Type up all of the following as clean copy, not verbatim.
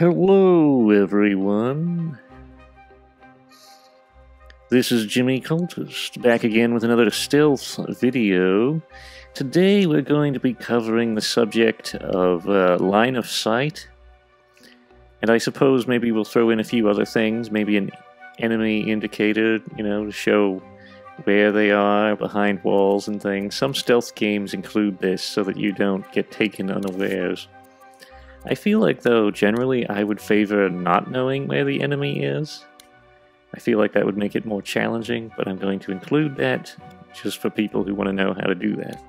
Hello, everyone. This is Jimmy Cultist, back again with another stealth video. Today we're going to be covering the subject of line of sight. And I suppose maybe we'll throw in a few other things, maybe an enemy indicator, you know, to show where they are behind walls and things. Some stealth games include this so that you don't get taken unawares. I feel like, though, generally I would favor not knowing where the enemy is. I feel like that would make it more challenging, but I'm going to include that just for people who want to know how to do that.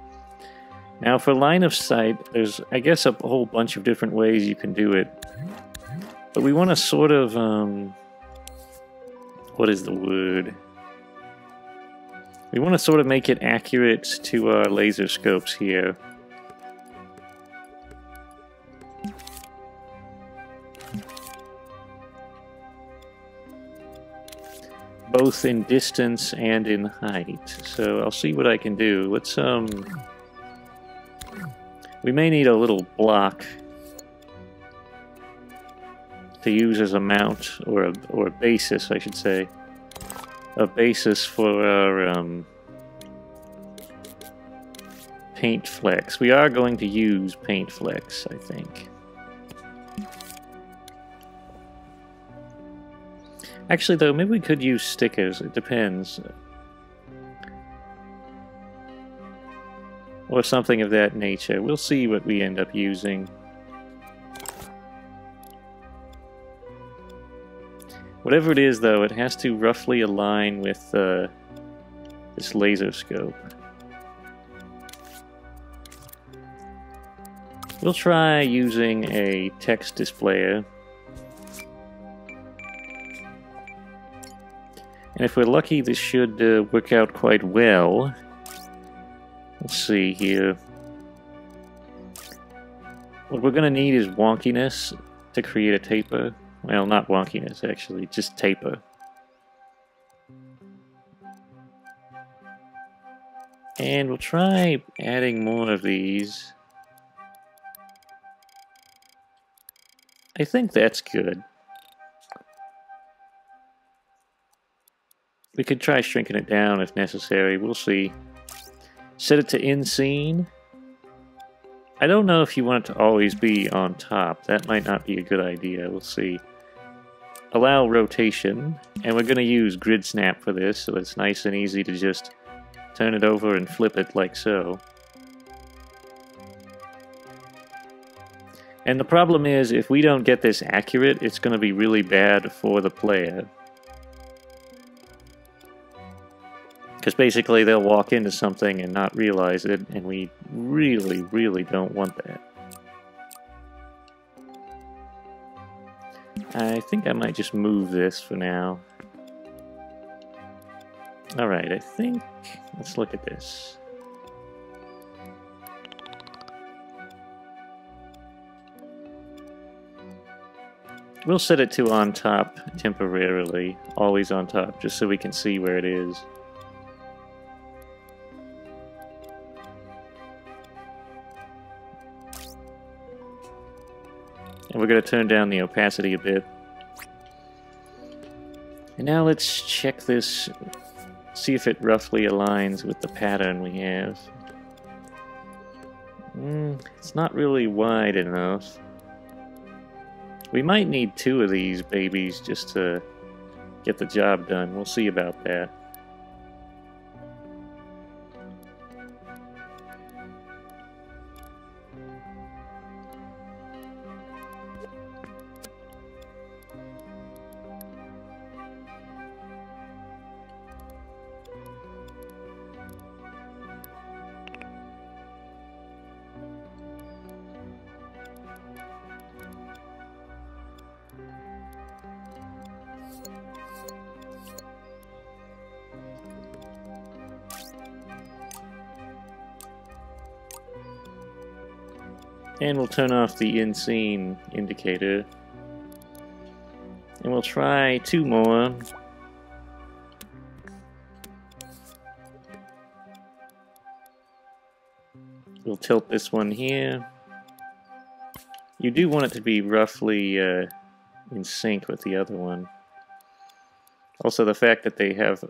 Now, for line of sight, there's, I guess, a whole bunch of different ways you can do it. But we want to sort of, what is the word? We want to sort of make it accurate to our laser scopes here. Both in distance and in height. So I'll see what I can do. Let's, we may need a little block to use as a mount, or a basis, I should say. A basis for our, paint flex. We are going to use paint flex, I think. Actually, though, maybe we could use stickers. It depends. Or something of that nature. We'll see what we end up using. Whatever it is, though, it has to roughly align with this laser scope. We'll try using a text displayer. And if we're lucky, this should work out quite well. Let's see here. What we're going to need is wonkiness to create a taper. Well, not wonkiness, actually, just taper. And we'll try adding more of these. I think that's good. We could try shrinking it down if necessary. We'll see. Set it to in scene. I don't know if you want it to always be on top. That might not be a good idea. We'll see. Allow rotation. And we're going to use grid snap for this, so it's nice and easy to just turn it over and flip it like so. And the problem is, if we don't get this accurate, it's going to be really bad for the player. Because basically they'll walk into something and not realize it, and we really, really don't want that. I think I might just move this for now. Alright, I think... let's look at this. We'll set it to on top temporarily, always on top, just so we can see where it is. And we're going to turn down the opacity a bit. And now let's check this, see if it roughly aligns with the pattern we have. It's not really wide enough. We might need two of these babies just to get the job done. We'll see about that. And we'll turn off the in-scene indicator. And we'll try two more. We'll tilt this one here. You do want it to be roughly in sync with the other one. Also, the fact that they have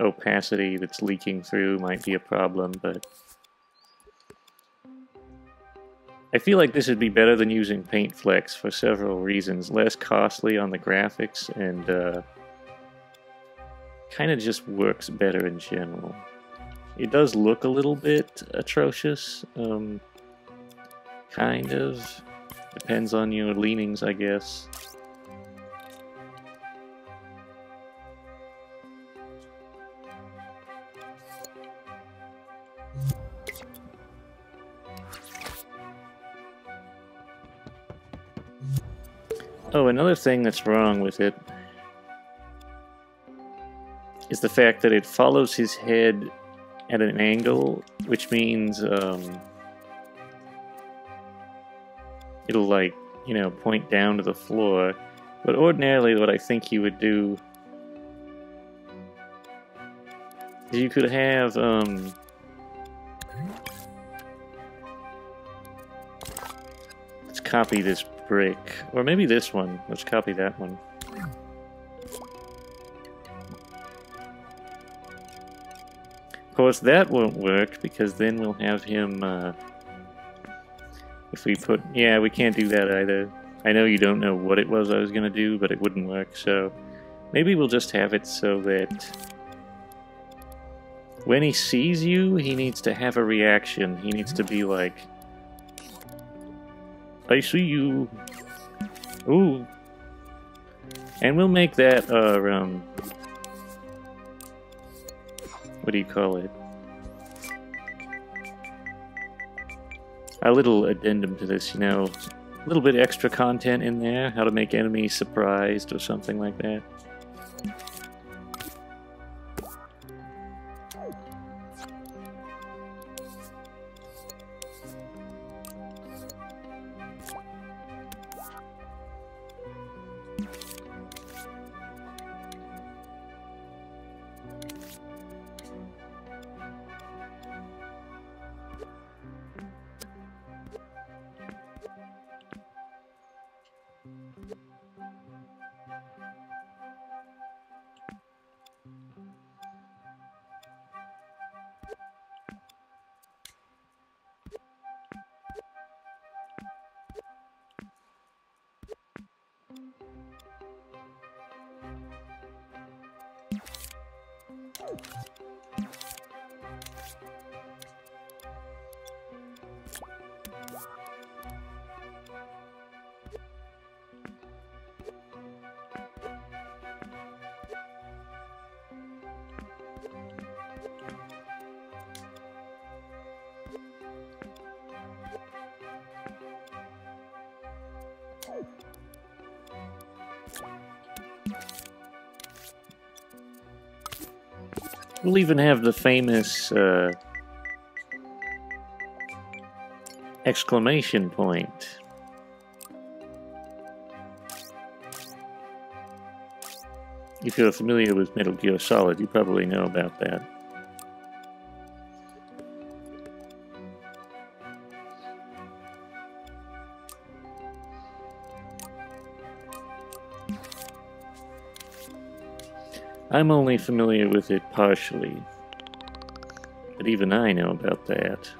opacity that's leaking through might be a problem, but I feel like this would be better than using Paint Flex for several reasons. Less costly on the graphics, and kind of just works better in general. It does look a little bit atrocious, kind of. Depends on your leanings, I guess. Oh, another thing that's wrong with it is the fact that it follows his head at an angle, which means it'll, like, you know, point down to the floor. But ordinarily what I think you would do is you could have let's copy this brick, or maybe this one. Let's copy that one. Of course, that won't work, because then we'll have him, if we put... Yeah, we can't do that either. I know you don't know what it was I was going to do, but it wouldn't work, so maybe we'll just have it so that when he sees you, he needs to have a reaction. He needs to be like, I see you. Ooh. And we'll make that our, what do you call it? A little addendum to this, you know, a little bit extra content in there, how to make enemies surprised or something like that. We'll even have the famous exclamation point. If you're familiar with Metal Gear Solid, you probably know about that. I'm only familiar with it partially, but even I know about that.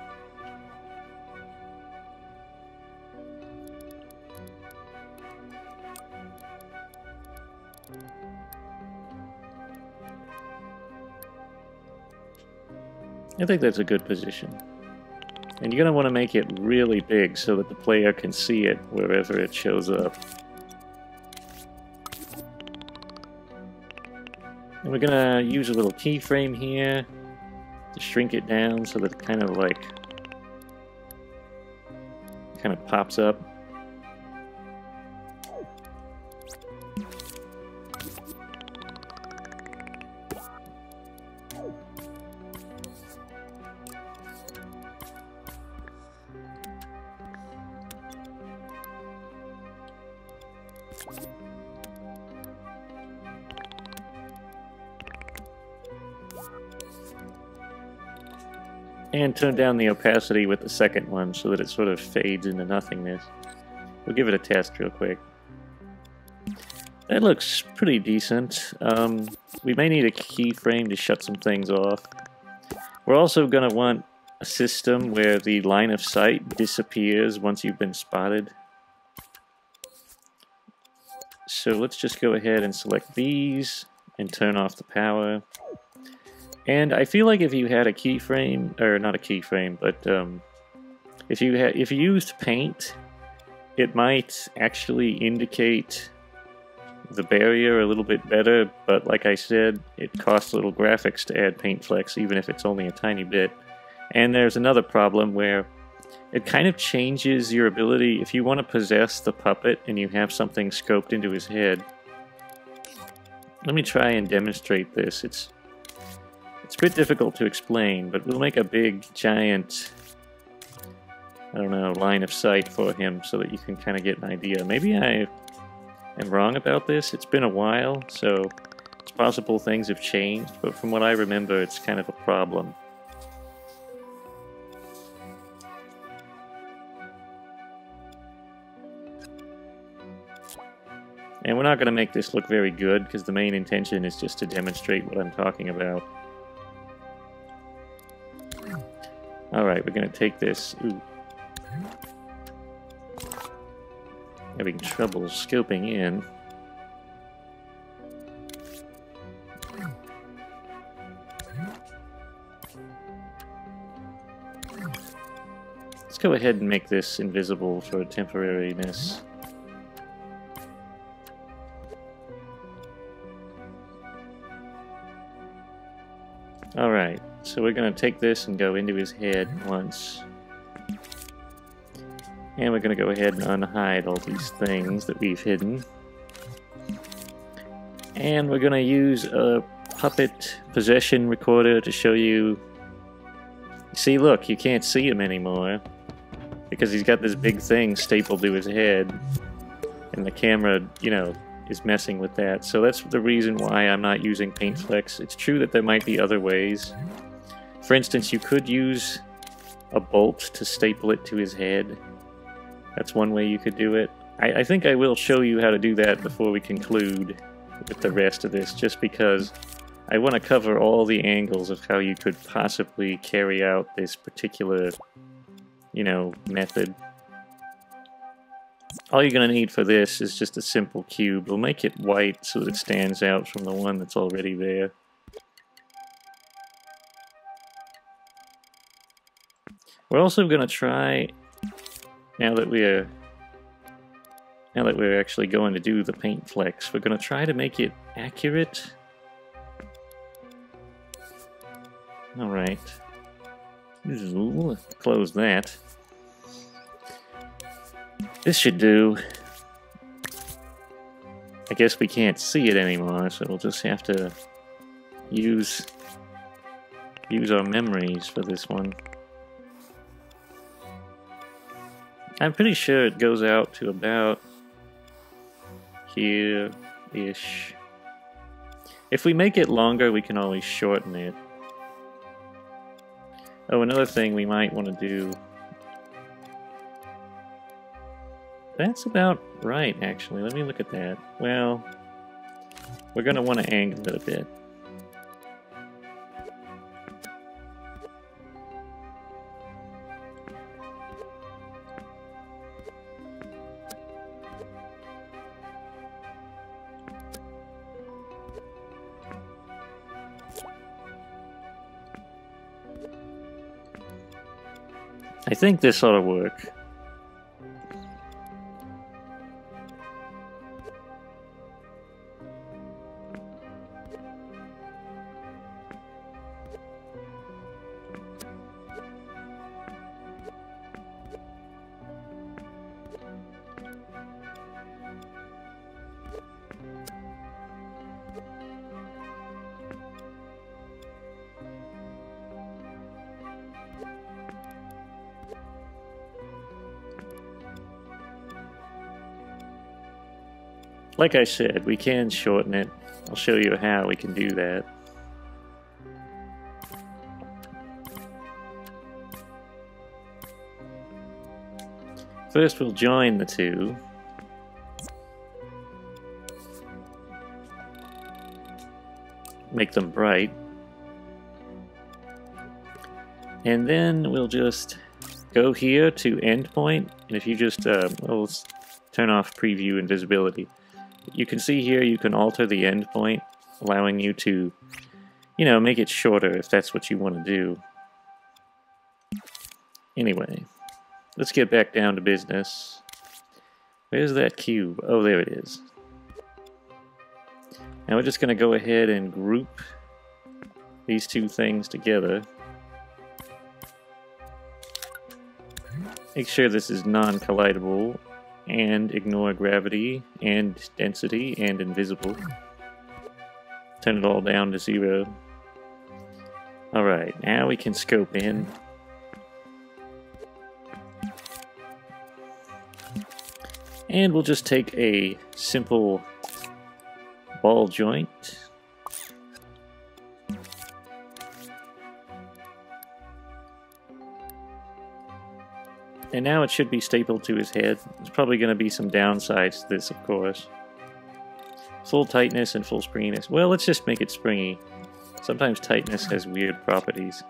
I think that's a good position. And you're going to want to make it really big so that the player can see it wherever it shows up. And we're gonna use a little keyframe here to shrink it down so that it kind of like pops up. And turn down the opacity with the second one so that it sort of fades into nothingness. We'll give it a test real quick. It looks pretty decent. We may need a keyframe to shut some things off. We're also going to want a system where the line of sight disappears once you've been spotted. So let's just go ahead and select these and turn off the power. And I feel like if you had a keyframe, or not a keyframe, but if you used paint, it might actually indicate the barrier a little bit better, but like I said, it costs little graphics to add paint flex, even if it's only a tiny bit. And there's another problem where it kind of changes your ability. If you want to possess the puppet and you have something scoped into his head, let me try and demonstrate this. It's a bit difficult to explain, but we'll make a big, giant, I don't know, line of sight for him so that you can kind of get an idea. Maybe I am wrong about this. It's been a while, so it's possible things have changed, but from what I remember, it's kind of a problem. And we're not going to make this look very good, because the main intention is just to demonstrate what I'm talking about. Alright, we're going to take this. Ooh. Having trouble scoping in. Let's go ahead and make this invisible for temporariness. Alright, so we're going to take this and go into his head once. And we're going to go ahead and unhide all these things that we've hidden. And we're going to use a puppet possession recorder to show you... See, look, you can't see him anymore, because he's got this big thing stapled to his head. And the camera, you know, is messing with that. So that's the reason why I'm not using paint flex. It's true that there might be other ways. For instance, you could use a bolt to staple it to his head. That's one way you could do it. I think I will show you how to do that before we conclude with the rest of this, just because I want to cover all the angles of how you could possibly carry out this particular, you know, method. All you're going to need for this is just a simple cube. We'll make it white so that it stands out from the one that's already there. We're also going to try, now that we're actually going to do the paint flex, we're going to try to make it accurate. All right. Ooh, close that. This should do. I guess we can't see it anymore, so we'll just have to use our memories for this one. I'm pretty sure it goes out to about here-ish. If we make it longer, we can always shorten it. Oh, another thing we might want to do... That's about right, actually. Let me look at that. Well, we're going to want to angle it a bit. I think this ought to work. Like I said, we can shorten it. I'll show you how we can do that. First, we'll join the two. make them bright. And then we'll just go here to endpoint, and if you just let's turn off preview and visibility. You can see here you can alter the endpoint, allowing you to, you know, make it shorter if that's what you want to do. Anyway, let's get back down to business. Where's that cube? Oh, there it is. Now we're just going to go ahead and group these two things together. Make sure this is non-collidable, and ignore gravity, and density, and invisible. Turn it all down to 0. Alright, now we can scope in. And we'll just take a simple ball joint. And now it should be stapled to his head. There's probably going to be some downsides to this, of course. Full tightness and full springiness. Well, let's just make it springy. Sometimes tightness has weird properties.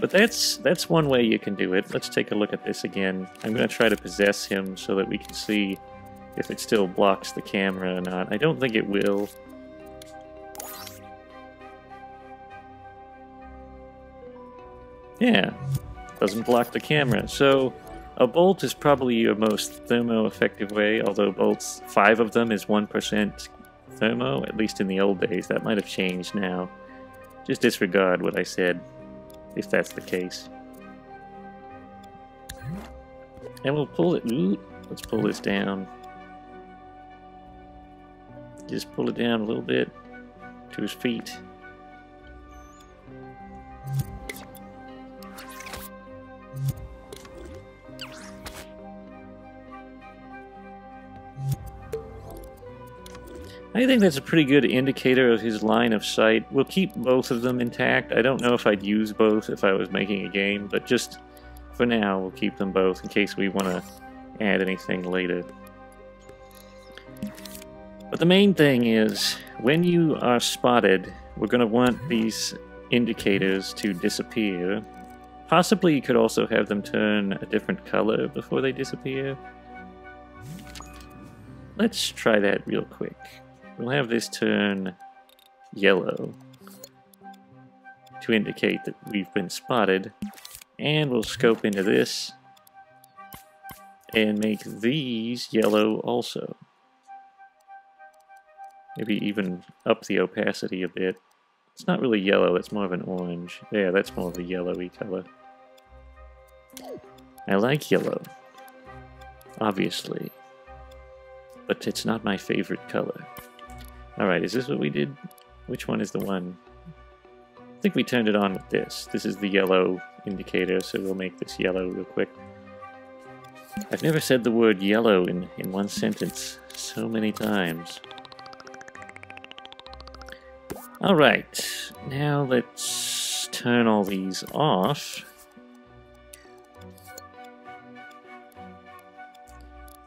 But that's one way you can do it. Let's take a look at this again. I'm going to try to possess him so that we can see if it still blocks the camera or not. I don't think it will. Yeah. Doesn't block the camera, so a bolt is probably your most thermo-effective way, although bolts, 5 of them is 1% thermo, at least in the old days. That might have changed now. Just disregard what I said, if that's the case. And we'll pull it, ooh, let's pull this down. Just pull it down a little bit to his feet. I think that's a pretty good indicator of his line of sight. We'll keep both of them intact. I don't know if I'd use both if I was making a game, but just for now we'll keep them both in case we want to add anything later. But the main thing is, when you are spotted, we're going to want these indicators to disappear. Possibly you could also have them turn a different color before they disappear. Let's try that real quick. We'll have this turn yellow to indicate that we've been spotted. And we'll scope into this and make these yellow also. Maybe even up the opacity a bit. It's not really yellow, it's more of an orange. Yeah, that's more of a yellowy color. I like yellow, obviously. But it's not my favorite color. Alright, is this what we did? Which one is the one? I think we turned it on with this. This is the yellow indicator, so we'll make this yellow real quick. I've never said the word yellow in one sentence so many times. Alright, now let's turn all these off.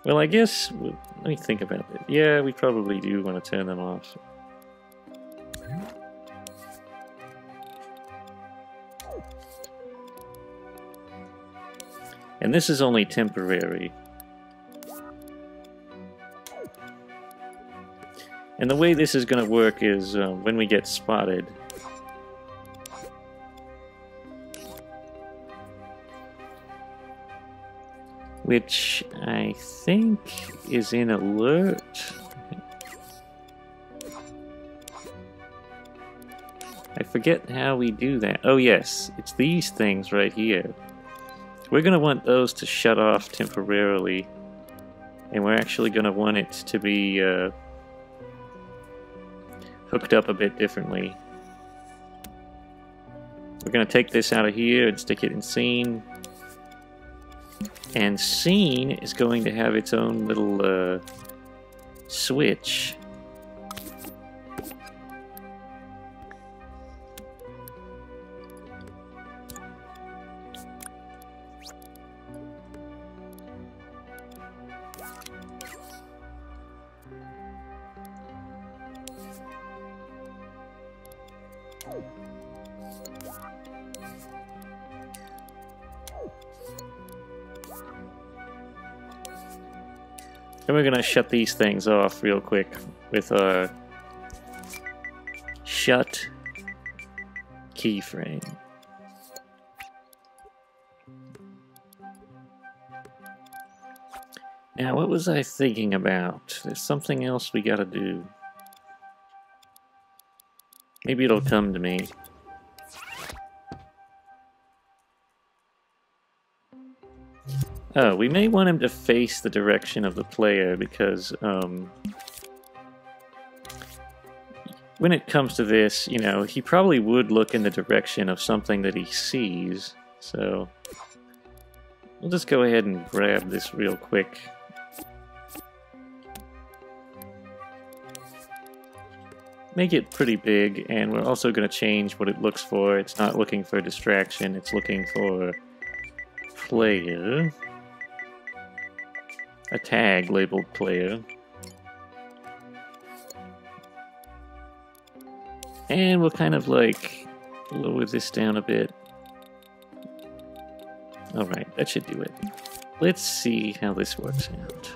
Well, I guess, let me think about it. Yeah, we probably do want to turn them off. And this is only temporary. And the way this is going to work is when we get spotted, which I think is in alert. I forget how we do that. Oh yes, it's these things right here. We're going to want those to shut off temporarily, and we're actually going to want it to be hooked up a bit differently. We're going to take this out of here and stick it in scene. And scene is going to have its own little switch. Then we're gonna shut these things off real quick with our shut keyframe. Now, what was I thinking about? There's something else we gotta do. Maybe it'll come to me. Oh, we may want him to face the direction of the player because when it comes to this, you know, he probably would look in the direction of something that he sees. So we'll just go ahead and grab this real quick. Make it pretty big, and we're also going to change what it looks for. It's not looking for distraction, it's looking for player. A tag labeled player. And we'll kind of like lower this down a bit. Alright, that should do it. Let's see how this works out.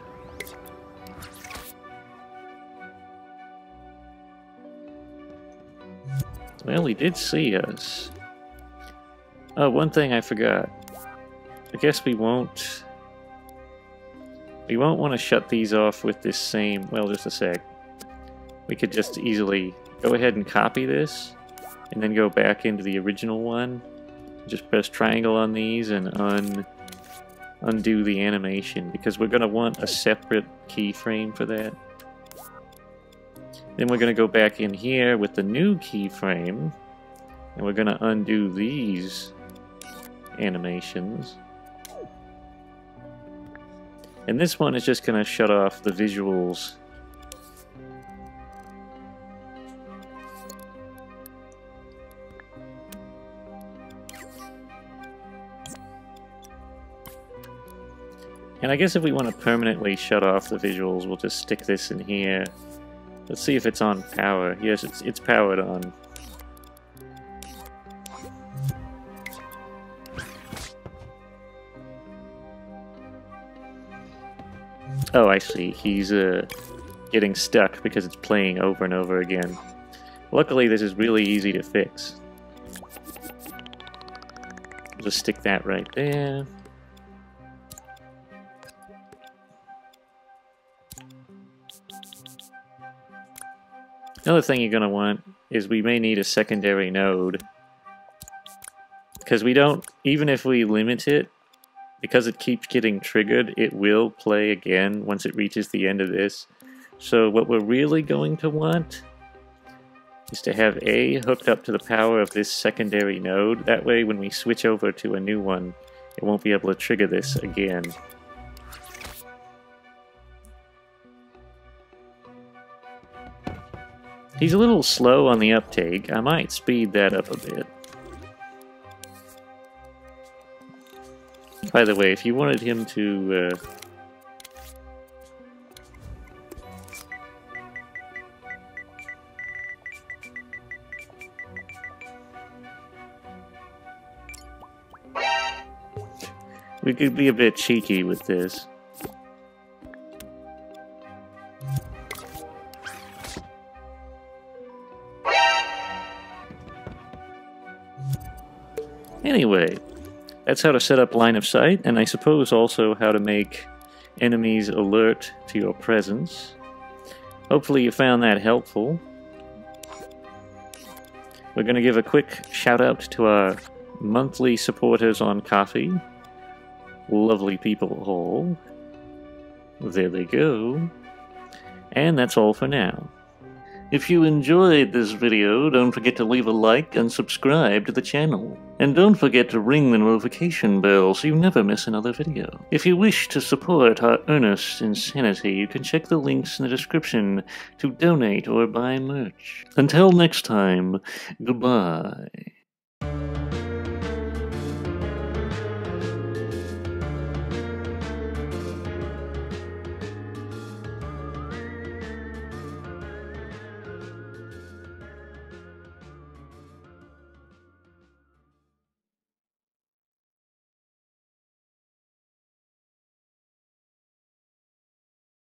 Well, he did see us. Oh, one thing I forgot. I guess we won't want to shut these off with this same... Well, just a sec. We could just easily go ahead and copy this, and then go back into the original one. Just press triangle on these and undo the animation, because we're going to want a separate keyframe for that. Then we're going to go back in here with the new keyframe, and we're going to undo these animations. And this one is just going to shut off the visuals. And I guess if we want to permanently shut off the visuals, we'll just stick this in here. Let's see if it's on power. Yes, it's powered on. Oh, I see. He's getting stuck because it's playing over and over again. Luckily, this is really easy to fix. Just stick that right there. Another thing you're going to want is we may need a secondary node, because we don't, even if we limit it, because it keeps getting triggered, it will play again once it reaches the end of this. So what we're really going to want is to have A hooked up to the power of this secondary node. That way when we switch over to a new one, it won't be able to trigger this again. He's a little slow on the uptake. I might speed that up a bit. By the way, if you wanted him to... We could be a bit cheeky with this. Anyway, that's how to set up line of sight, and I suppose also how to make enemies alert to your presence. Hopefully you found that helpful. We're going to give a quick shout out to our monthly supporters on Ko-fi. Lovely people all. There they go. And that's all for now. If you enjoyed this video, don't forget to leave a like and subscribe to the channel. And don't forget to ring the notification bell so you never miss another video. If you wish to support our earnest insanity, you can check the links in the description to donate or buy merch. Until next time, goodbye.